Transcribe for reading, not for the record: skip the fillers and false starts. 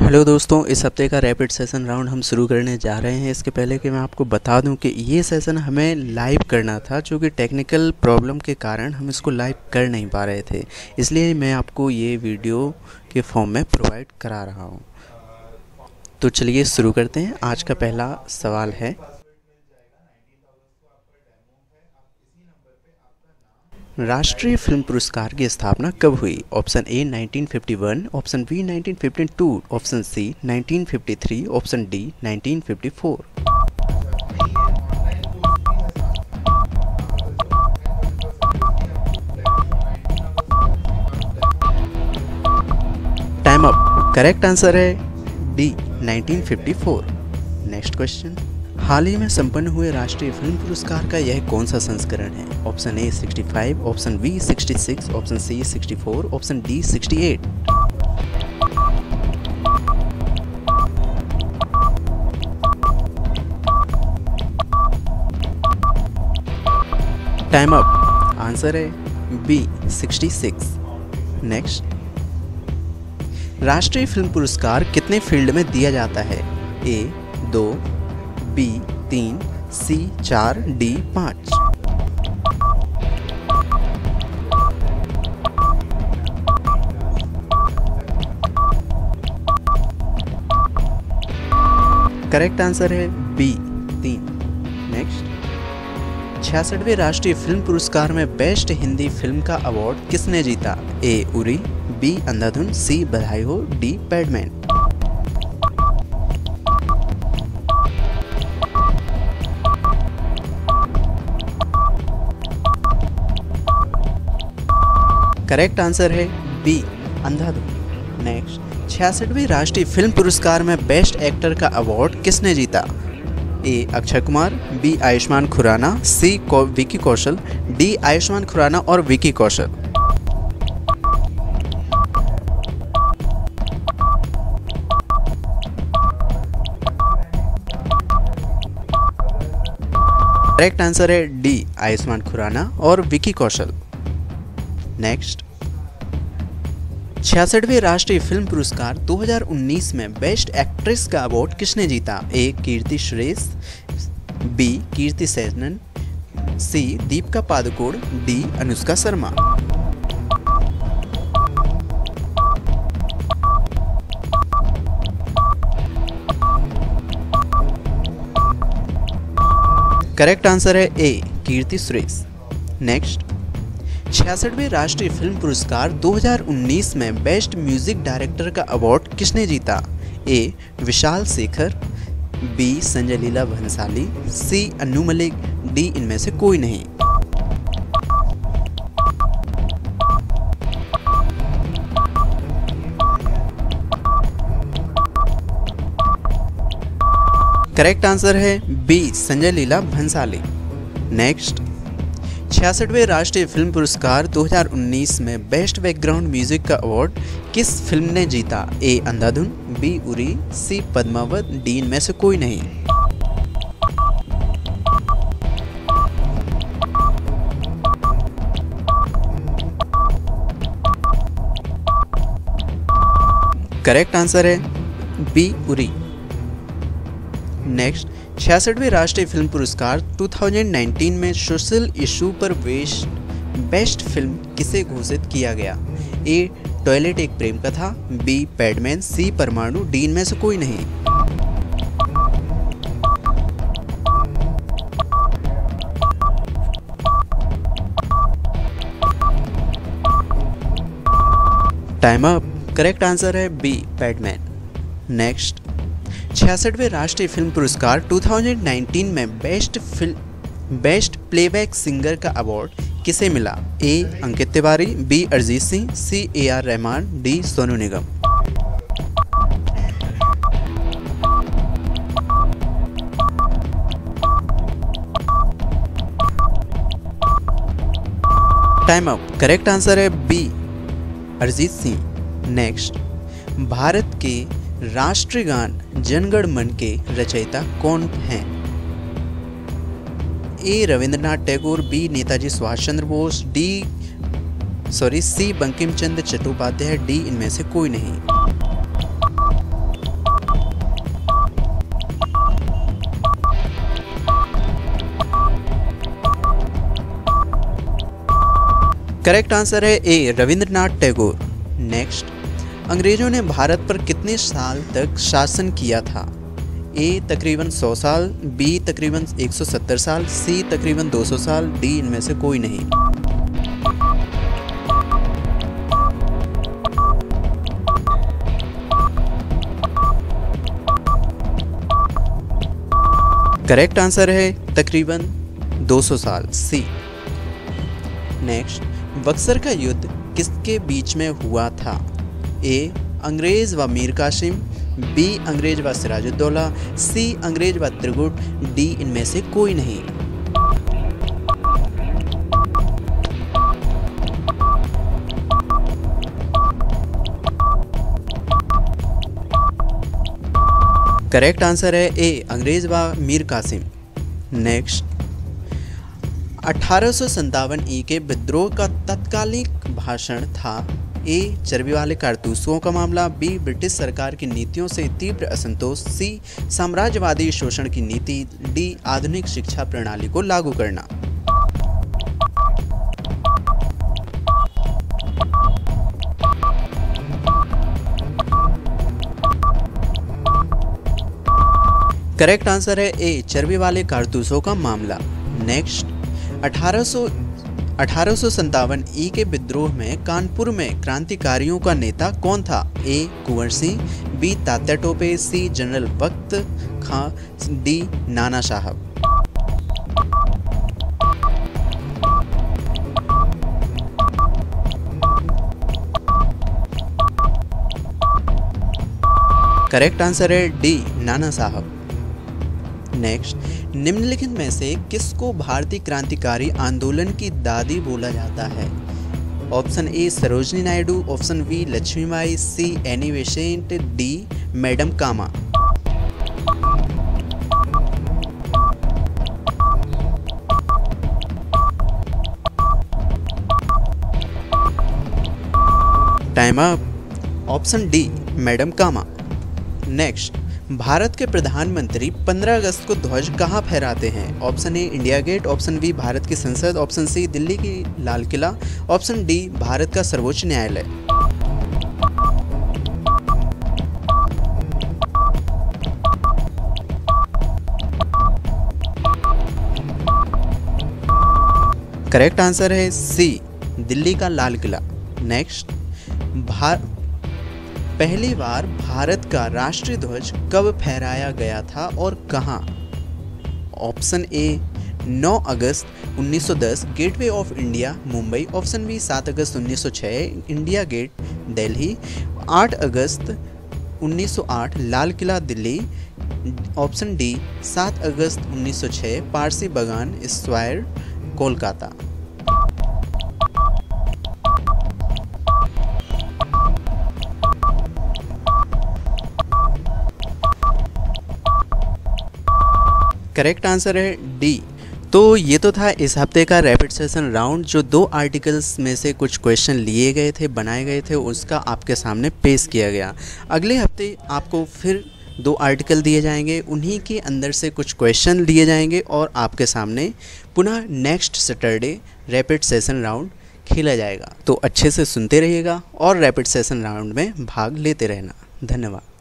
Hello दोस्तों, इस हफ्ते का रैपिड सेशन राउंड हम शुरू करने जा रहे हैं। इसके पहले कि मैं आपको बता दूं कि ये सेशन हमें लाइव करना था, जो कि टेक्निकल प्रॉब्लम के कारण हम इसको लाइव कर नहीं पा रहे थे, इसलिए मैं आपको ये वीडियो के फॉर्म में प्रोवाइड करा रहा हूं। तो चलिए शुरू करते हैं। आज का पहला सवाल है, राष्ट्रीय फिल्म पुरस्कार की स्थापना कब हुई? Option A 1951, option B 1952, option C 1953, option D 1954। Time up. Correct answer है डी 1954। नेक्स्ट क्वेश्चन, हाल ही में संपन्न हुए राष्ट्रीय फिल्म पुरस्कार का यह कौन सा संस्करण है? Option A 65, option B 66, option C 64, option D 68। Time up. Answer है बी 66। नेक्स्ट, राष्ट्रीय फिल्म पुरस्कार कितने फील्ड में दिया जाता है? A 2, B 3, C 4, D 5। Correct answer है बी 3। नेक्स्ट, 66वें राष्ट्रीय फिल्म पुरस्कार में बेस्ट हिंदी फिल्म का अवार्ड किसने जीता? A Uri, B Andhadhun, C Badhaai Ho, D Padman. Correct answer है बी अंधाधुन। नेक्स्ट, 66वें राष्ट्रीय फिल्म पुरस्कार में बेस्ट एक्टर का अवार्ड किसने जीता? A Akshay Kumar, B Ayushmann Khurrana, C Vicky Kaushal, D Ayushmann Khurrana और विकी कौशल। करेक्ट आंसर है डी आयुष्मान खुराना और विकी कौशल। नेक्स्ट, 66वें राष्ट्रीय फिल्म पुरस्कार 2019 में बेस्ट एक्ट्रेस का अवार्ड किसने जीता? A Keerthy Suresh, B Keerthy सेजनन, C Deepika Padukone, D Anushka Sharma. Correct answer है ए कीर्ति सुरेश। नेक्स्ट, 66वें राष्ट्रीय फिल्म पुरस्कार 2019 में बेस्ट म्यूजिक डायरेक्टर का अवार्ड किसने जीता? A Vishal Shekhar, B Sanjay Leela Bhansali, C Anu Malik, D इनमें से कोई नहीं। करेक्ट आंसर है बी संजय लीला भंसाली। नेक्स्ट, 66वें राष्ट्रीय फिल्म पुरस्कार 2019 में बेस्ट बैकग्राउंड म्यूजिक का अवार्ड किस फिल्म ने जीता? A Andhadhun, B Uri, C Padmaavat, D इनमें से कोई नहीं। करेक्ट आंसर है बी उरी। नेक्स्ट, 66वें राष्ट्रीय फिल्म पुरस्कार 2019 में सोशल इशू पर बेस्ट फिल्म किसे घोषित किया गया? ए टॉयलेट एक प्रेम कथा, बी पैडमैन, सी परमाणु, डी इनमें से कोई नहीं। Time up. करेक्ट आंसर है बी पैडमैन। नेक्स्ट, 66वें राष्ट्रीय फिल्म पुरस्कार 2019 में बेस्ट प्लेबैक सिंगर का अवार्ड किसे मिला? A Ankit Tiwari, B Arijit Singh, C A R Rahman, D Sonu Nigam. Time up. Correct answer है बी अर्जित सिंह। नेक्स्ट, भारत के राष्ट्रीय गान जनगण मन के रचयिता कौन हैं? A Rabindranath Tagore, B Netaji Subhash Chandra Bose, C Bankimchandra Chattopadhyay, D इनमें से कोई नहीं। करेक्ट आंसर है ए रविंद्रनाथ टैगोर। नेक्स्ट, अंग्रेजों ने भारत पर कितने साल तक शासन किया था? ए तकरीबन 100 साल, बी तकरीबन 170 साल, सी तकरीबन 200 साल, डी इनमें से कोई नहीं। करेक्ट आंसर है तकरीबन 200 साल, सी। नेक्स्ट, बक्सर का युद्ध किसके बीच में हुआ था? ए अंग्रेज व मीर कासिम, बी अंग्रेज व सिराज उद्दौला, सी अंग्रेज व त्रिगुट, डी इनमें से कोई नहीं। करेक्ट आंसर है ए अंग्रेज व मीर कासिम। नेक्स्ट, 1857 के विद्रोह का तत्कालीन भाषण था। ए चर्बी वाले कारतूसों का मामला, बी ब्रिटिश सरकार की नीतियों से तीव्र असंतोष, सी साम्राज्यवादी शोषण की नीति, डी आधुनिक शिक्षा प्रणाली को लागू करना। करेक्ट आंसर है ए चर्बी वाले कारतूसों का मामला। नेक्स्ट, 1857 के विद्रोह में कानपुर में क्रांतिकारियों का नेता कौन था? A Kunwar Singh, B Tatya Tope, C general Bakht Khan, D Nana Sahib. Correct answer है डी नाना साहब। नेक्स्ट, निम्नलिखित में से किसको भारतीय क्रांतिकारी आंदोलन की दादी बोला जाता है? Option A Sarojini Naidu, option B Lakshmibai, C Annie Besant, D madam Cama. Time up. Option D madam Cama. Next, Bharat के प्रधानमंत्री 15 अगस्त को ध्वज कहाँ फहराते हैं? Option A India gate, option B Bharat की संसद, ऑप्शन सी दिल्ली की लाल किला, ऑप्शन डी भारत का सर्वोच्च न्यायालय। करेक्ट आंसर है सी दिल्ली का लाल किला। नेक्स्ट, पहली बार भारत का राष्ट्रीय ध्वज कब फहराया गया था और कहाँ? ऑप्शन ए 9 अगस्त 1910 gateway of India Mumbai, option B 7 अगस्त 1906 इंडिया गेट दिल्ली, 8 अगस्त 1908 लाल किला दिल्ली, ऑप्शन डी 7 अगस्त 1906 Parsi Bagan square Kolkata. Correct answer है डी। तो ये तो था इस हफ्ते का रैपिड सेशन राउंड, जो 2 आर्टिकल्स में से कुछ क्वेश्चन लिए गए थे, बनाए गए थे, उसका आपके सामने पेश किया गया। अगले हफ्ते आपको फिर 2 आर्टिकल दिए जाएंगे, उन्हीं के अंदर से कुछ क्वेश्चन लिए जाएंगे और आपके सामने पुनः next Saturday rapid session round खेला जाएगा। तो अच्छे से सुनते रहिएगा और रैपिड सेशन राउंड में भाग लेते रहना। धन्यवाद।